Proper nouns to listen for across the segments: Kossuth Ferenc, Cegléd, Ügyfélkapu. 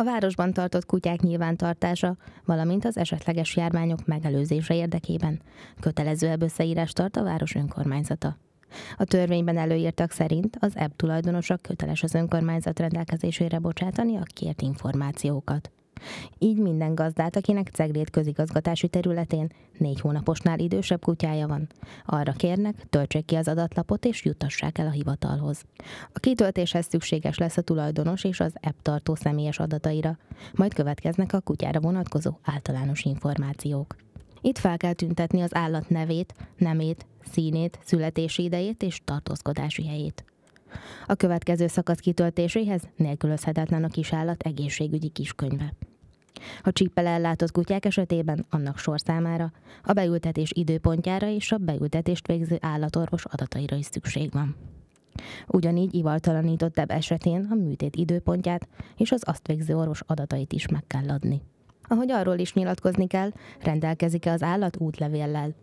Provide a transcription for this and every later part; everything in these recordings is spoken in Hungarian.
a városban tartott kutyák nyilvántartása, valamint az esetleges járványok megelőzése érdekében. Kötelezőbb összeírást tart a város önkormányzata. A törvényben előírtak szerint az ebb tulajdonosok köteles az önkormányzat rendelkezésére bocsátani a kért információkat. Így minden gazdát, akinek Ceglét közigazgatási területén 4 hónaposnál idősebb kutyája van, arra kérnek, töltsék ki az adatlapot és juttassák el a hivatalhoz. A kitöltéshez szükséges lesz a tulajdonos és az app tartó személyes adataira, majd következnek a kutyára vonatkozó általános információk. Itt fel kell tüntetni az állat nevét, nemét, színét, születési idejét és tartózkodási helyét. A következő szakasz kitöltéséhez nélkülözhetetlen a kisállat egészségügyi kiskönyve. A csíppel ellátott kutyák esetében annak sorszámára, a beültetés időpontjára és a beültetést végző állatorvos adataira is szükség van. Ugyanígy ivartalanított ebb esetén a műtét időpontját és az azt végző orvos adatait is meg kell adni. Ahogy arról is nyilatkozni kell, rendelkezik-e az állat útlevéllel.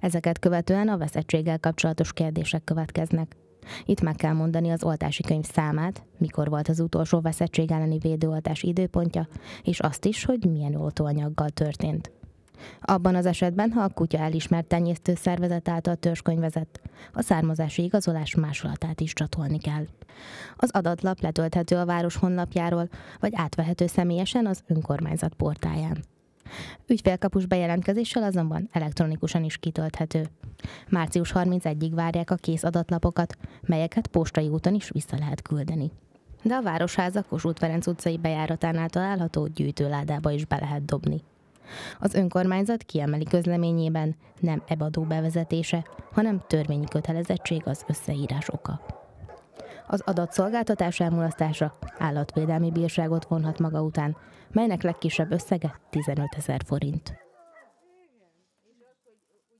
Ezeket követően a veszettséggel kapcsolatos kérdések következnek. Itt meg kell mondani az oltási könyv számát, mikor volt az utolsó veszettség elleni védőoltás időpontja, és azt is, hogy milyen oltóanyaggal történt. Abban az esetben, ha a kutya elismert tenyésztő szervezet által törzskönyvezett, a származási igazolás másolatát is csatolni kell. Az adatlap letölthető a város honlapjáról, vagy átvehető személyesen az önkormányzat portáján. Ügyfélkapus bejelentkezéssel azonban elektronikusan is kitölthető. Március 31-ig várják a kész adatlapokat, melyeket postai úton is vissza lehet küldeni. De a Városháza Kossuth Ferenc utcai bejáratánál található gyűjtőládába is be lehet dobni. Az önkormányzat kiemeli közleményében, nem ebadó bevezetése, hanem törvényi kötelezettség az összeírás oka. Az adatszolgáltatás elmulasztása állatvédelmi bírságot vonhat maga után, melynek legkisebb összege 15 000 forint.